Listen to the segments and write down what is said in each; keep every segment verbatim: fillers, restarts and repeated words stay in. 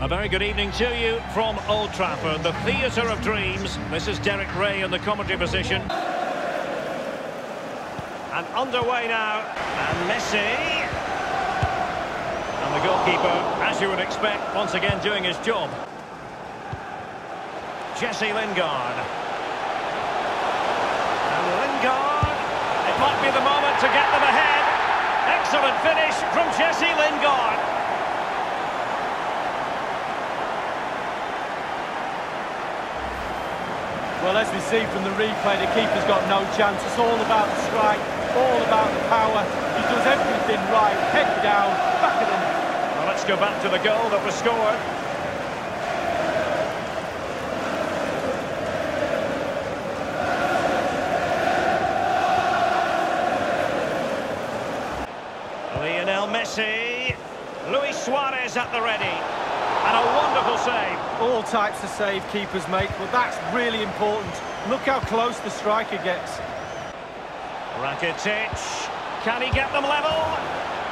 A very good evening to you from Old Trafford, the theatre of dreams. This is Derek Ray in the commentary position. And underway now, and Messi. And the goalkeeper, as you would expect, once again doing his job. Jesse Lingard. And Lingard, it might be the moment to get them ahead. Excellent finish from Jesse Lingard. Well, as we see from the replay, the keeper's got no chance. It's all about the strike, all about the power. He does everything right, head down, back of the net. Well, let's go back to the goal that was scored. Lionel Messi, Luis Suárez at the ready. And a wonderful save. All types of save keepers make, but that's really important. Look how close the striker gets. Rakitic, can he get them level?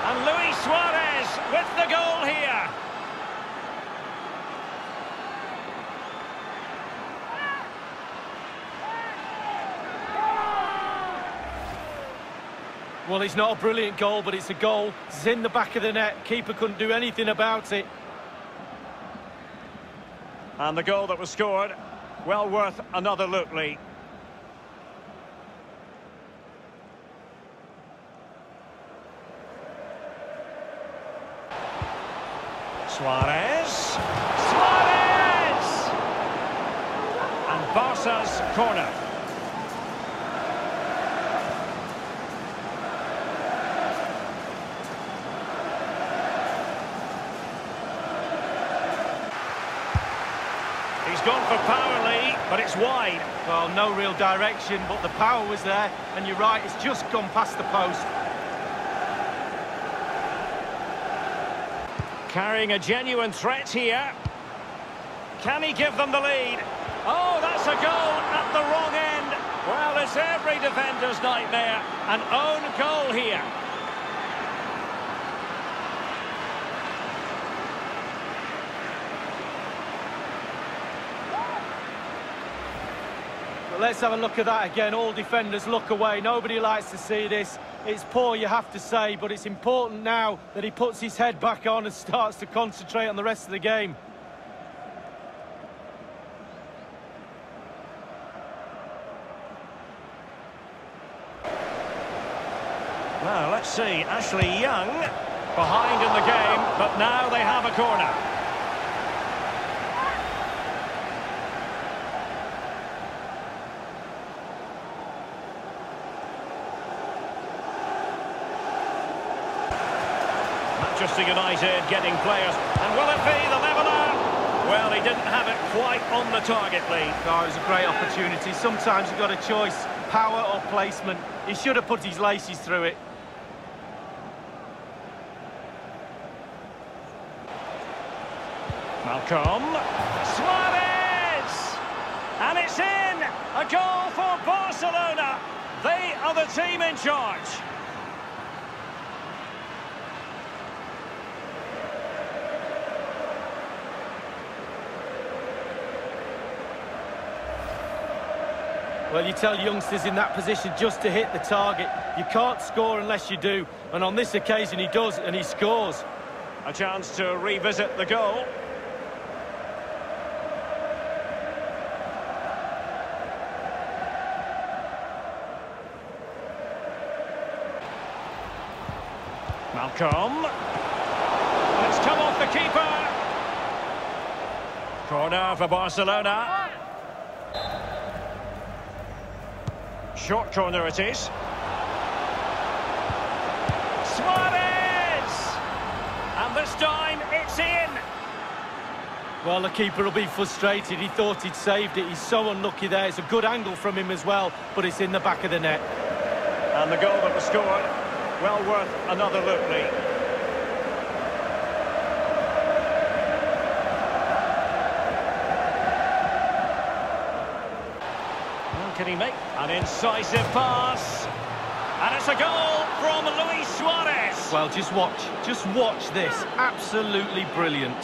And Luis Suarez with the goal here. Well, it's not a brilliant goal, but it's a goal. It's in the back of the net. Keeper couldn't do anything about it. And the goal that was scored, well worth another look, Lee. Suarez. Suarez! And Barca's corner. He's gone for power, Lee, but it's wide. Well, no real direction, but the power was there, and you're right, it's just gone past the post. Carrying a genuine threat here. Can he give them the lead? Oh, that's a goal at the wrong end. Well, it's every defender's nightmare. An own goal here. Let's have a look at that again. All defenders look away. Nobody likes to see this. It's poor, you have to say, but it's important now that he puts his head back on and starts to concentrate on the rest of the game. Well, let's see. Ashley Young behind in the game, but now they have a corner. Manchester United getting players, and will it be the leveller? Well, he didn't have it quite on the target, Lee. Oh, it was a great opportunity. Sometimes you've got a choice, power or placement. He should have put his laces through it. Malcolm. Suarez! And it's in! A goal for Barcelona! They are the team in charge. Well, you tell youngsters in that position just to hit the target. You can't score unless you do. And on this occasion, he does, and he scores. A chance to revisit the goal. Malcolm. Let's come off the keeper. Corner for Barcelona. Short corner it is. Suarez! And this time it's in. Well, the keeper will be frustrated. He thought he'd saved it. He's so unlucky there. It's a good angle from him as well, but it's in the back of the net. And the goal that was scored, well worth another look, Lee. Can he make an incisive pass? And it's a goal from Luis Suarez. Well, just watch. Just watch this. Absolutely brilliant.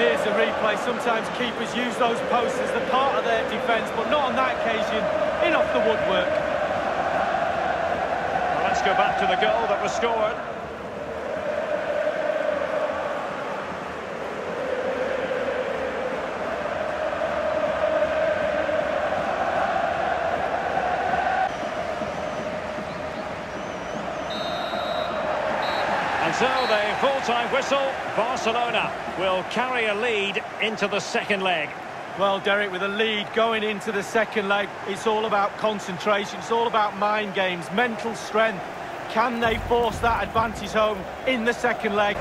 Here's the replay. Sometimes keepers use those posts as the part of their defence, but not on that occasion. In off the woodwork. Well, let's go back to the goal that was scored. So the full-time whistle, Barcelona will carry a lead into the second leg. Well, Derek, with a lead going into the second leg, it's all about concentration, it's all about mind games, mental strength. Can they force that advantage home in the second leg?